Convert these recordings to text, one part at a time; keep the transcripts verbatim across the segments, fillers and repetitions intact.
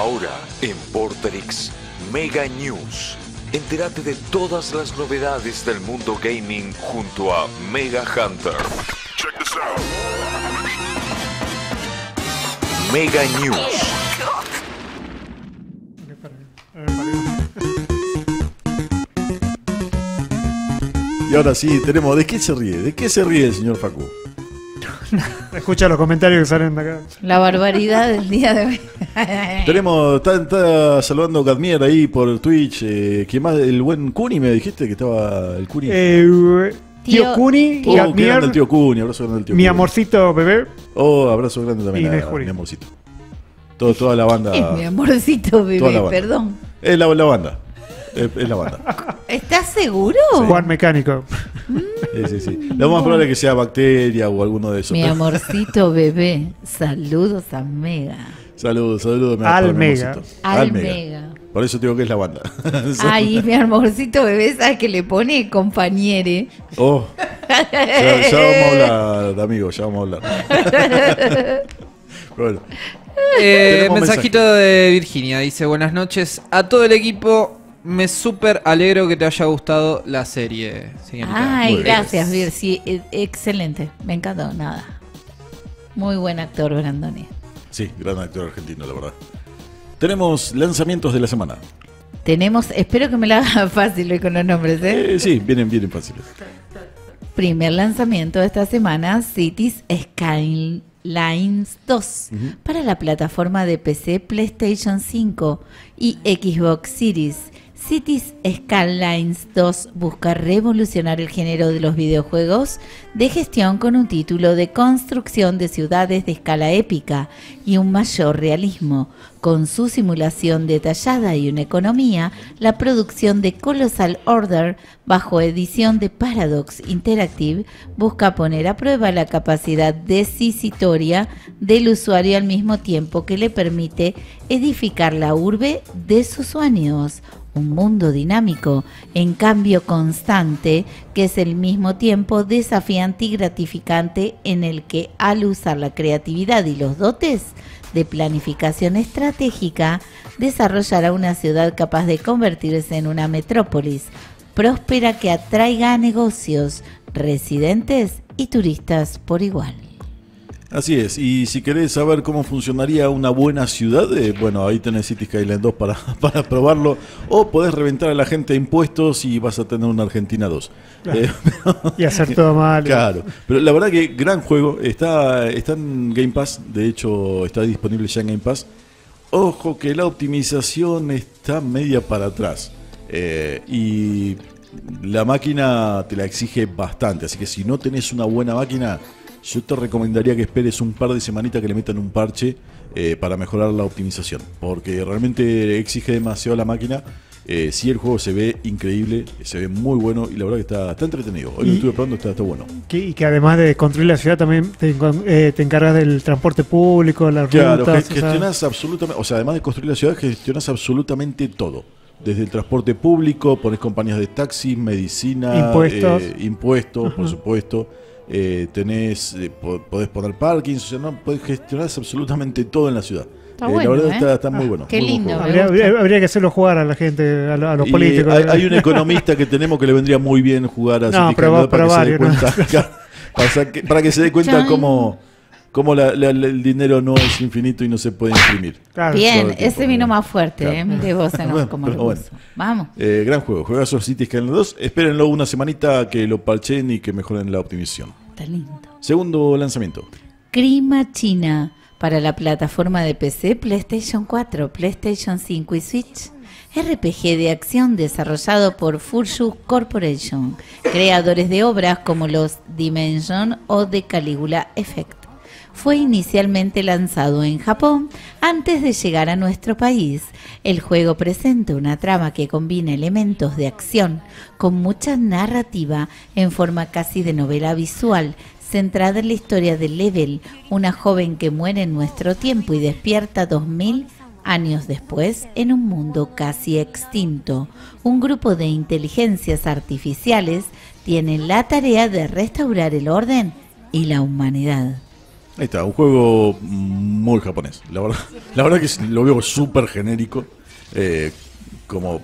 Ahora, en Vorterix Mega News, entérate de todas las novedades del mundo gaming junto a Mega Hunter. Check this out. Mega News. Y ahora sí, tenemos... ¿De qué se ríe? ¿De qué se ríe el señor Facu? Escucha los comentarios que salen de acá. La barbaridad del día de hoy. Tenemos, está, está saludando Gadmier ahí por Twitch. Eh, ¿Quién más? El buen Cuni, me dijiste que estaba el Cuni. Eh, tío Cuni, oh, Gadmier. El tío Cuni, abrazo grande al tío Mi Cuni. Amorcito bebé. Oh, abrazo grande también a, a mi amorcito. Todo, toda la banda. Es mi amorcito bebé, perdón. Es la, la banda. Es la banda. ¿Estás seguro? Sí. Juan Mecánico. Mm, sí, sí, sí. Lo más probable es que sea bacteria o alguno de esos. Mi amorcito bebé. Saludos a Mega. Saludos, saludos. Al Mega. Al Mega. Por eso digo que es la banda. Ay, mi amorcito bebé, ¿sabes que le pone compañere? Oh. Ya, ya vamos a hablar, amigo, ya vamos a hablar. Bueno. Eh, mensajito mensaje. de Virginia. Dice, buenas noches a todo el equipo. Me súper alegro que te haya gustado la serie. Señorita. Ay, gracias, Vir. Sí, excelente. Me encantó, nada. Muy buen actor, Brandoni. Sí, gran actor argentino, la verdad. Tenemos lanzamientos de la semana. Tenemos, espero que me la hagan fácil hoy con los nombres, ¿eh? Eh, sí, vienen, vienen fáciles. Primer lanzamiento de esta semana, Cities Skylines dos, uh-huh, para la plataforma de P C, PlayStation cinco y Xbox Series. Cities Skylines dos busca revolucionar el género de los videojuegos de gestión con un título de construcción de ciudades de escala épica y un mayor realismo. Con su simulación detallada y una economía, la producción de Colossal Order, bajo edición de Paradox Interactive, busca poner a prueba la capacidad decisitoria del usuario al mismo tiempo que le permite edificar la urbe de sus sueños. Un mundo dinámico, en cambio constante, que es al mismo tiempo desafiante y gratificante, en el que al usar la creatividad y los dotes de planificación estratégica, desarrollará una ciudad capaz de convertirse en una metrópolis próspera que atraiga a negocios, residentes y turistas por igual. Así es, y si querés saber cómo funcionaría una buena ciudad, eh, bueno, ahí tenés Cities Skylines dos para, para probarlo, o podés reventar a la gente de impuestos y vas a tener una Argentina dos. Claro. Eh, pero, y hacer todo mal. Claro, pero la verdad que gran juego, está, está en Game Pass, de hecho está disponible ya en Game Pass. Ojo que la optimización está media para atrás, eh, y la máquina te la exige bastante, así que si no tenés una buena máquina... Yo te recomendaría que esperes un par de semanitas que le metan un parche eh, para mejorar la optimización, porque realmente exige demasiado la máquina. Eh, sí, el juego se ve increíble, se ve muy bueno y la verdad que está, está entretenido. Hoy lo estuve probando, está, está bueno. Que, y que además de construir la ciudad también te, eh, te encargas del transporte público, las claro, rutas... Claro, gestionás absolutamente... O sea, además de construir la ciudad, gestionás absolutamente todo. Desde el transporte público, pones compañías de taxi, medicina... Impuestos. Eh, impuestos, ajá, por supuesto... Eh, tenés, eh, podés poner parking, o sea, no, podés gestionar absolutamente todo en la ciudad. Está eh, bueno, la verdad, ¿eh? está, está muy bueno. Qué muy lindo. Habría, habría que hacerlo jugar a la gente, a, a los y políticos. Hay, hay un economista que tenemos que le vendría muy bien jugar a no, proba, para, proba, que se cuenta, no. para, que, para que se dé cuenta cómo, cómo la, la, la, el dinero no es infinito y no se puede imprimir. Claro. Bien, ese vino más fuerte, claro. eh, de vos en bueno, como lo bueno. Vamos. Eh, gran juego, juegazos Cities Skylines dos. Espérenlo una semanita que lo parchen y que mejoren la optimización. Está lindo. Segundo lanzamiento. Crima China para la plataforma de P C, PlayStation cuatro, PlayStation cinco y Switch. R P G de acción desarrollado por Furyu Corporation, creadores de obras como los Dimension o The Caligula Effect. Fue inicialmente lanzado en Japón antes de llegar a nuestro país. El juego presenta una trama que combina elementos de acción con mucha narrativa en forma casi de novela visual, centrada en la historia de Level, una joven que muere en nuestro tiempo y despierta dos mil años después en un mundo casi extinto. Un grupo de inteligencias artificiales tiene la tarea de restaurar el orden y la humanidad. Ahí está, un juego muy japonés. La verdad, la verdad que lo veo súper genérico. Eh, como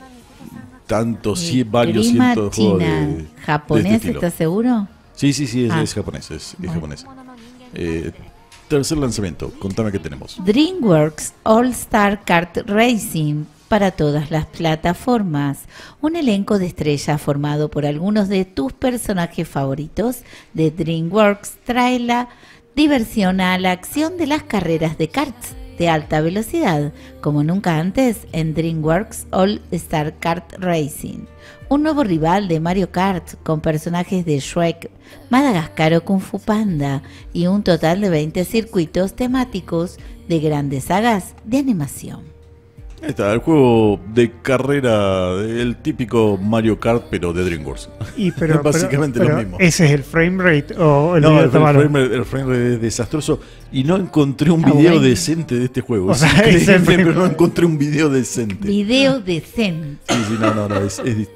tantos, sí, varios cientos de juegos de, japonés, de este ¿estás seguro? Sí, sí, sí, es, ah. es japonés. Es, bueno. es japonés. Eh, tercer lanzamiento, contame qué tenemos. DreamWorks All-Star Kart Racing para todas las plataformas. Un elenco de estrellas formado por algunos de tus personajes favoritos de DreamWorks trae la diversión a la acción de las carreras de karts de alta velocidad, como nunca antes en DreamWorks All-Star Kart Racing. Un nuevo rival de Mario Kart con personajes de Shrek, Madagascar o Kung Fu Panda y un total de veinte circuitos temáticos de grandes sagas de animación. Ahí está, el juego de carrera, el típico Mario Kart, pero de DreamWorks. Y pero, básicamente pero, pero lo mismo. ¿Ese es el frame rate o el no, video el, frame, el frame rate es desastroso. Y no encontré un video ah, bueno. decente de este juego. O sea, es es frame, pero no encontré un video decente. Video decente. Sí, sí, no, no, no. Es, es,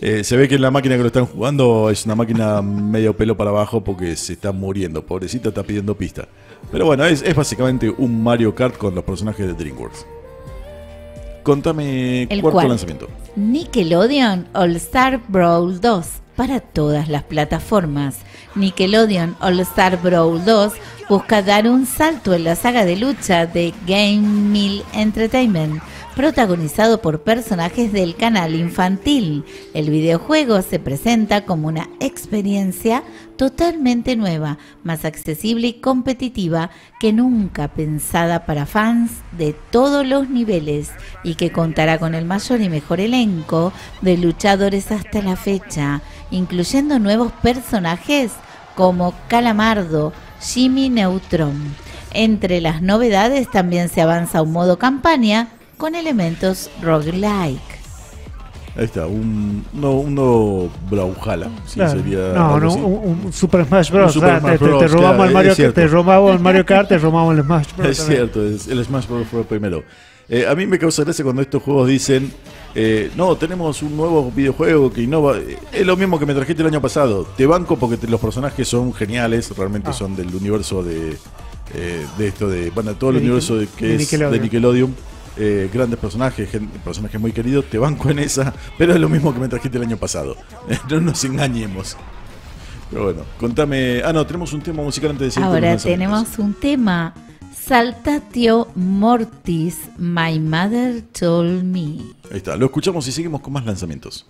eh, se ve que la máquina que lo están jugando es una máquina medio pelo para abajo porque se está muriendo. Pobrecita, está pidiendo pista. Pero bueno, es, es básicamente un Mario Kart con los personajes de DreamWorks. Contame el cuarto cual, lanzamiento. Nickelodeon All-Star Brawl dos para todas las plataformas. Nickelodeon All-Star Brawl dos busca dar un salto en la saga de lucha de Game Entertainment, protagonizado por personajes del canal infantil. El videojuego se presenta como una experiencia totalmente nueva, más accesible y competitiva que nunca, pensada para fans de todos los niveles y que contará con el mayor y mejor elenco de luchadores hasta la fecha, incluyendo nuevos personajes como Calamardo, Jimmy Neutron. Entre las novedades también se avanza un modo campaña con elementos roguelike. Ahí está, un no, uno Brawlhalla, sí, claro. sería No, no, un, un Super Smash Bros. Un Super ah, Smash te, Bros te, te robamos claro, el Mario Kart, te robamos el Mario Kart, te robamos el Smash Bros. Es cierto, es, el Smash Bros fue el primero. Eh, a mí me causa gracia cuando estos juegos dicen, eh, no, tenemos un nuevo videojuego que innova. Es lo mismo que me trajiste el año pasado. Te banco porque te, los personajes son geniales, realmente ah. son del universo de, eh, de esto de, bueno, todo el de universo de, que de es Nickelodeon. de Nickelodeon. Eh, grandes personajes, gente, personajes muy queridos, te banco en esa, pero es lo mismo que me trajiste el año pasado. No nos engañemos. Pero bueno, contame. Ah, no, tenemos un tema musical antes de ahora tenemos un tema. Saltatio Mortis, My Mother Told Me. Ahí está, lo escuchamos y seguimos con más lanzamientos.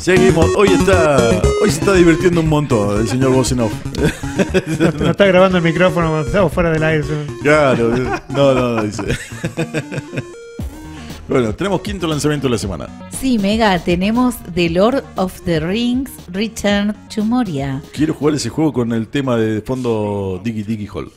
Seguimos, hoy está, hoy se está divirtiendo un montón el señor Bosenov. No, no está grabando el micrófono, estamos fuera del aire. Claro, no, no, no dice. Bueno, tenemos quinto lanzamiento de la semana. Sí, Mega, tenemos The Lord of the Rings: Return to Moria. Quiero jugar ese juego con el tema de fondo Diggy Diggy Hall.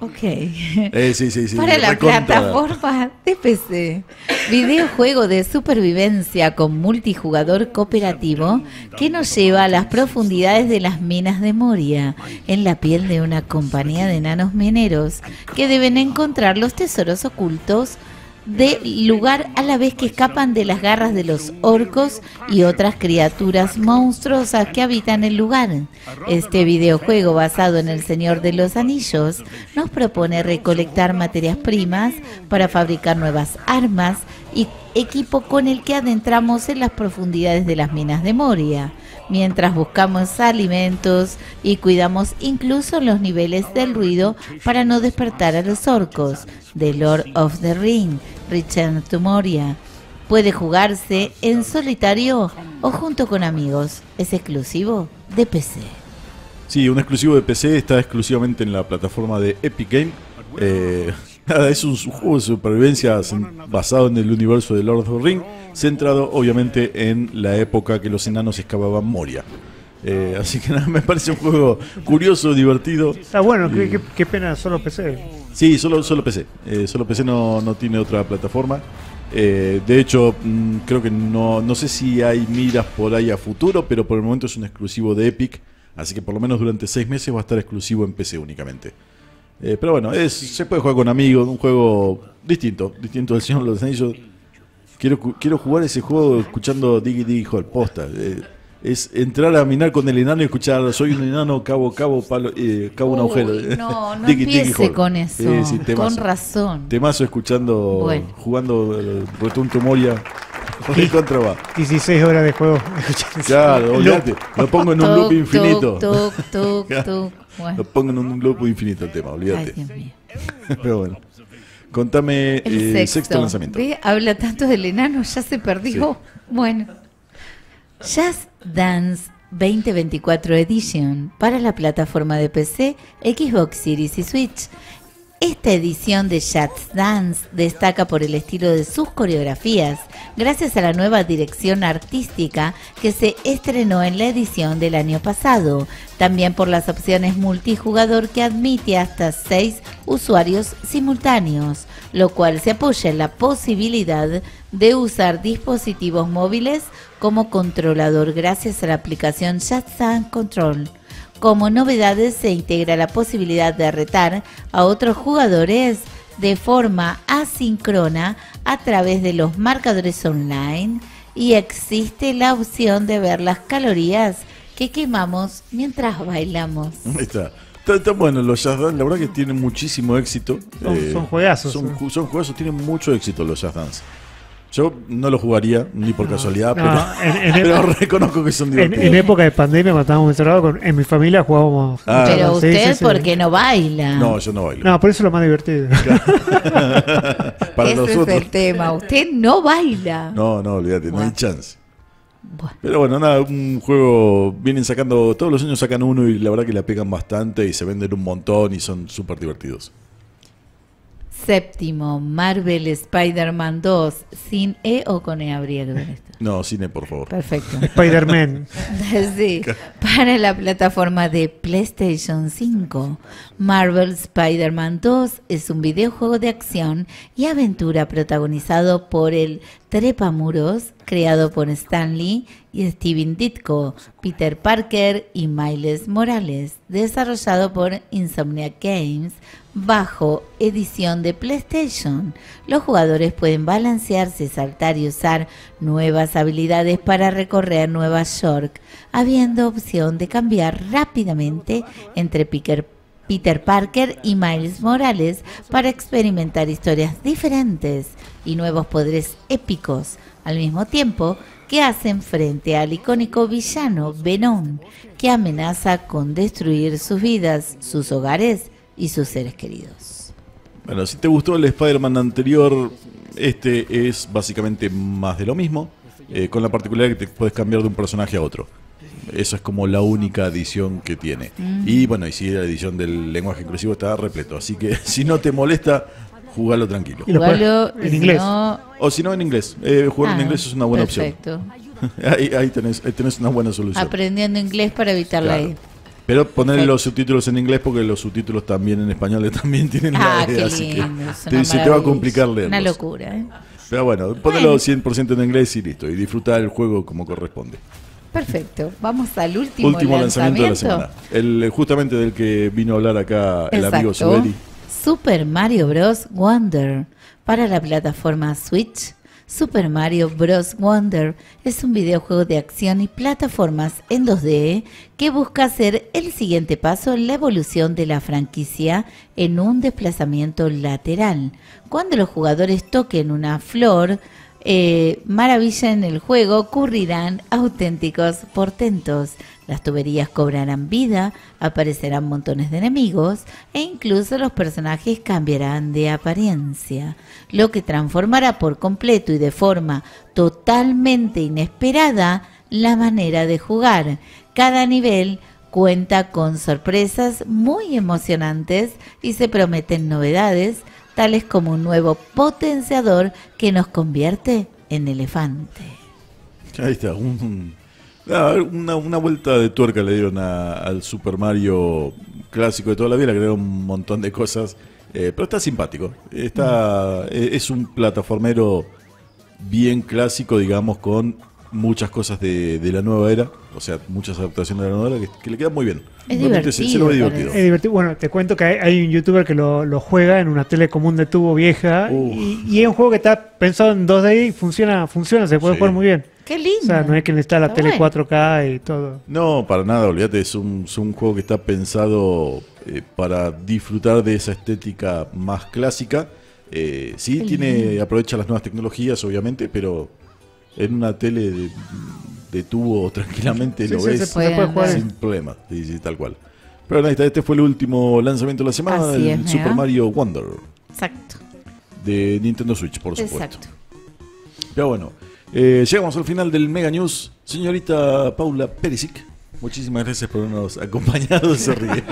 Ok. Eh, sí, sí, sí. Para la recontra. plataforma de P C. Videojuego de supervivencia con multijugador cooperativo que nos lleva a las profundidades de las minas de Moria, en la piel de una compañía de enanos mineros que deben encontrar los tesoros ocultos del lugar a la vez que escapan de las garras de los orcos y otras criaturas monstruosas que habitan el lugar. Este videojuego basado en El Señor de los Anillos nos propone recolectar materias primas para fabricar nuevas armas y equipo con el que adentramos en las profundidades de las minas de Moria, mientras buscamos alimentos y cuidamos incluso los niveles del ruido para no despertar a los orcos. The Lord of the Ring, Return to Moria. Puede jugarse en solitario o junto con amigos. Es exclusivo de P C. Sí, un exclusivo de P C, está exclusivamente en la plataforma de Epic Games. Eh, es un juego de supervivencia basado en el universo de Lord of the Ring, centrado obviamente en la época que los enanos excavaban Moria. Eh, así que nada, me parece un juego curioso, divertido. Está bueno, eh, qué, qué pena, solo P C. Sí, solo, solo P C. Eh, solo P C no, no tiene otra plataforma. Eh, de hecho, mmm, creo que no, no sé si hay miras por ahí a futuro, pero por el momento es un exclusivo de Epic. Así que por lo menos durante seis meses va a estar exclusivo en P C únicamente. Eh, pero bueno, es, se puede jugar con amigos, un juego distinto, distinto del Señor de los Anillos. Quiero, quiero jugar ese juego escuchando Diggy Diggy Hall, posta. Eh, es entrar a minar con el enano y escuchar soy un enano, cabo, cabo, palo, eh, cabo. Uy, un agujero. No, no diggy, empiece diggy con eso, eh, sí, temazo, con razón. Temazo escuchando, bueno, jugando eh, Return to Moria. ¿Qué contra va? dieciséis horas de juego. Claro, olvídate. Lo pongo en un loop infinito. Toc, toc, toc, toc. Bueno. Lo pongo en un loop infinito el tema, olvídate. Ay, Dios mío. Pero bueno. Contame el eh, sexto. sexto lanzamiento. ¿Ve? Habla tanto del enano, ya se perdió. Sí. Bueno. Jazz Dance veinte veinticuatro Edition para la plataforma de P C, Xbox Series y Switch. Esta edición de Jazz Dance destaca por el estilo de sus coreografías, gracias a la nueva dirección artística que se estrenó en la edición del año pasado. También por las opciones multijugador que admite hasta seis usuarios simultáneos, lo cual se apoya en la posibilidad de usar dispositivos móviles como controlador gracias a la aplicación Jazz Dance Control. Como novedades se integra la posibilidad de retar a otros jugadores de forma asíncrona a través de los marcadores online y existe la opción de ver las calorías que quemamos mientras bailamos. Ahí está. Está, está bueno, los Jazz Dance, la verdad que tienen muchísimo éxito. Son, eh, son juegazos. Son, ¿sí? son juegazos, tienen mucho éxito los Jazz Dance. Yo no lo jugaría, ni por no, casualidad, no, pero, en, en pero época, reconozco que son divertidos. En, en época de pandemia, cuando estábamos encerrados, en mi familia jugábamos. Ah, pero sí, usted, sí, porque sí. no baila. No, yo no bailo. No, por eso es lo más divertido. Para ese nosotros. Es el tema, usted no baila. No, no, olvídate, bueno. no hay chance. Bueno. Pero bueno, nada, un juego, vienen sacando, todos los años sacan uno y la verdad que la pegan bastante y se venden un montón y son súper divertidos. Séptimo, Marvel Spider-Man dos, sin E o con E habría que ver esto. No, sin E, por favor. Perfecto. Spider-Man. Sí, para la plataforma de PlayStation cinco. Marvel Spider-Man dos es un videojuego de acción y aventura protagonizado por el trepamuros, creado por Stan Lee y Steven Ditko, Peter Parker y Miles Morales, desarrollado por Insomniac Games, bajo edición de PlayStation. Los jugadores pueden balancearse, saltar y usar nuevas habilidades para recorrer Nueva York, habiendo opción de cambiar rápidamente entre Peter Parker Peter Parker y Miles Morales para experimentar historias diferentes y nuevos poderes épicos, al mismo tiempo que hacen frente al icónico villano Venom, que amenaza con destruir sus vidas, sus hogares y sus seres queridos. Bueno, si te gustó el Spider-Man anterior, este es básicamente más de lo mismo, eh, con la particularidad que te puedes cambiar de un personaje a otro. Eso es como la única edición que tiene. Mm. Y bueno, y si la edición del lenguaje inclusivo está repleto. Así que si no te molesta, jugalo tranquilo. Jugalo en inglés. No... O si no, en inglés. Eh, jugar ah, en inglés es una buena perfecto. opción. Ahí, ahí, tenés, ahí tenés una buena solución. Aprendiendo inglés para evitarla claro. ahí. Pero poner los subtítulos en inglés porque los subtítulos también en español también tienen ah, la E. Así que te, se te va a complicar leerlos. Una locura. ¿eh? Pero bueno, ponelo cien por ciento en inglés y listo. Y disfrutar el juego como corresponde. Perfecto, vamos al último, último lanzamiento, lanzamiento de la semana. El, justamente del que vino a hablar acá el Exacto. amigo Subeli. Super Mario Bros. Wonder para la plataforma Switch. Super Mario Bros. Wonder es un videojuego de acción y plataformas en dos D que busca hacer el siguiente paso en la evolución de la franquicia en un desplazamiento lateral. Cuando los jugadores toquen una flor, Eh, maravilla en el juego, ocurrirán auténticos portentos. Las tuberías cobrarán vida, aparecerán montones de enemigos e incluso los personajes cambiarán de apariencia, lo que transformará por completo y de forma totalmente inesperada la manera de jugar. Cada nivel cuenta con sorpresas muy emocionantes y se prometen novedades, tales como un nuevo potenciador que nos convierte en elefante. Ahí está, un, una, una vuelta de tuerca le dieron a, al Super Mario clásico de toda la vida, le agregaron un montón de cosas, eh, pero está simpático. Está, mm. Es un plataformero bien clásico, digamos, con muchas cosas de, de la nueva era, o sea, muchas adaptaciones de la nueva era que, que le quedan muy bien. Es divertido, se, se lo ve divertido. Es divertido. Bueno, te cuento que hay, hay un youtuber que lo, lo juega en una tele común de tubo vieja y, y es un juego que está pensado en dos D y funciona, funciona, se puede sí. jugar muy bien. Qué lindo. O sea, no es que necesita la está tele bueno. cuatro K y todo. No, para nada, olvídate, es un, es un juego que está pensado eh, para disfrutar de esa estética más clásica. Eh, sí, Qué tiene lindo. Aprovecha las nuevas tecnologías, obviamente, pero en una tele de, de tubo tranquilamente sí, lo sí, ves se puede, sin puede. problema, sí, sí, tal cual. Pero nada, este fue el último lanzamiento de la semana, Así el es, Super ¿verdad? Mario Wonder. Exacto. De Nintendo Switch, por supuesto. Exacto. Pero bueno. Eh, llegamos al final del Mega News. Señorita Paula Perisic, muchísimas gracias por habernos acompañado. Se ríe.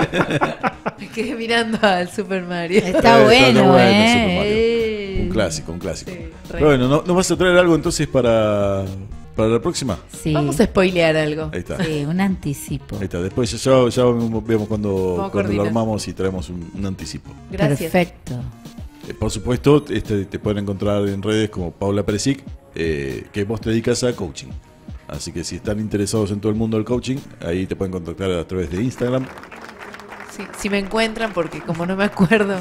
Me quedé mirando al Super Mario. Está eh, bueno, está bueno eh. Super Mario. Eh. Un clásico, un clásico. Sí, pero bueno, ¿nos ¿no vas a traer algo entonces para, para la próxima? Sí. Vamos a spoilear algo. Ahí está. Sí, un anticipo. Ahí está. Después ya, ya vemos cuando, cuando lo armamos y traemos un, un anticipo. Gracias. Perfecto. Eh, por supuesto, este, te pueden encontrar en redes como Paula Perisic. Eh, que vos te dedicas a coaching. Así que si están interesados en todo el mundo del coaching, ahí te pueden contactar a través de Instagram. Sí, si me encuentran, porque como no me acuerdo,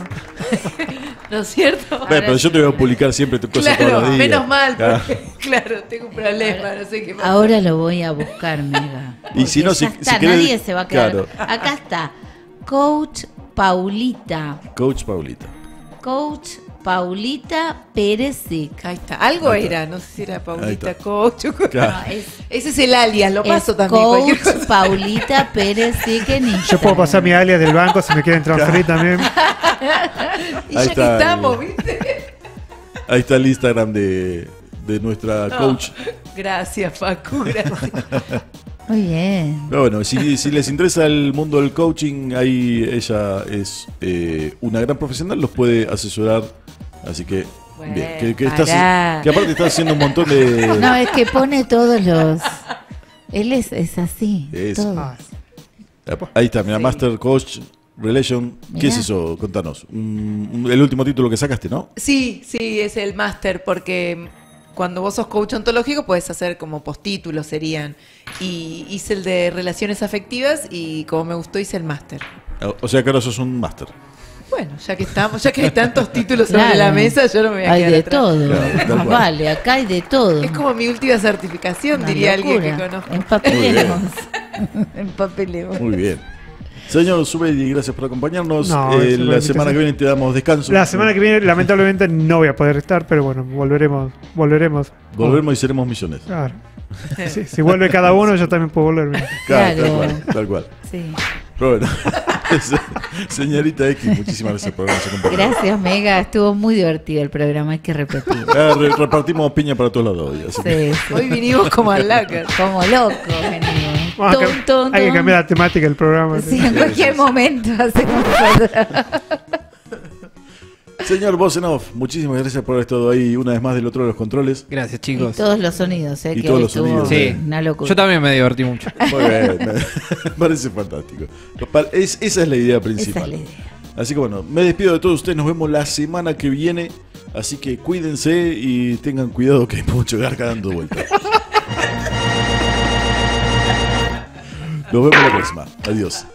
¿no es cierto? Bueno, pero yo te voy a publicar siempre tu cosa claro, todos los días. Menos mal, porque, claro. claro, tengo un problema, no sé qué pasa. Ahora lo voy a buscar, mega. Y si no, si, está, si querés, nadie se va a quedar. Claro. Acá está, Coach Paulita. Coach Paulita. Coach Paulita Perisic. Ahí está. Algo Ahí está. era, no sé si era Paulita Coach. Claro. No, es, ese es el alias, lo paso también. Coach Paulita Perisic en Instagram. Yo puedo pasar mi alias del banco si me quieren transferir claro. también. Y Ahí ya está, que estamos, ¿viste? Ahí está el Instagram de, de nuestra no. coach. Gracias, Facu. Gracias. Muy bien. Pero bueno, si, si les interesa el mundo del coaching, ahí ella es eh, una gran profesional, los puede asesorar. Así que, bueno, bien, que, que, estás, que aparte está haciendo un montón de... No, es que pone todos los... Él es, es así, es... todos. Ahí está, mira, sí. Master, Coach, Relation. Mirá. ¿Qué es eso? Contanos. Un, un, el último título que sacaste, ¿no? Sí, sí, es el Master, porque cuando vos sos coach ontológico puedes hacer como postítulos serían. Y hice el de Relaciones Afectivas y como me gustó hice el Master. O sea que ahora sos un Master. Bueno, ya que estamos, ya que hay tantos títulos claro. sobre la mesa, yo no me voy a hay quedar atrás. Hay de todo. Claro, no, vale, acá hay de todo. Es como mi última certificación, Una diría locura. alguien que conozco. Empapelemos. Empapelemos. Muy bien. Señor Zubelli, gracias por acompañarnos. No, eh, la semana que viene te damos descanso. La semana que viene, lamentablemente, no voy a poder estar, pero bueno, volveremos. Volveremos. Volveremos y seremos millones. Claro. Sí, si vuelve cada uno, yo también puedo volver. Mira. Claro, claro. Tal cual. Tal cual. Sí. Pero bueno. Señorita X, muchísimas gracias por habernos acompañado. Gracias, Mega. Estuvo muy divertido el programa, hay que repetir. Ah, re repartimos piña para todos lados hoy. Sí, que... sí. Hoy vinimos como al lácar. Como locos venimos. Bueno, tum, tum, tum. Hay que cambiar la temática del programa. Sí, ¿sí? En cualquier momento hacemos Señor Bosenov, muchísimas gracias por haber estado ahí una vez más del otro de los controles. Gracias, chicos. Y todos los sonidos, ¿eh? Y que todos los sonidos. Sí. Una locura. Yo también me divertí mucho. Muy bien, me parece fantástico. Es, esa es la idea principal. Esa es la idea. Así que bueno, me despido de todos ustedes. Nos vemos la semana que viene. Así que cuídense y tengan cuidado que hay mucho garca dando vueltas. Nos vemos la próxima. Adiós.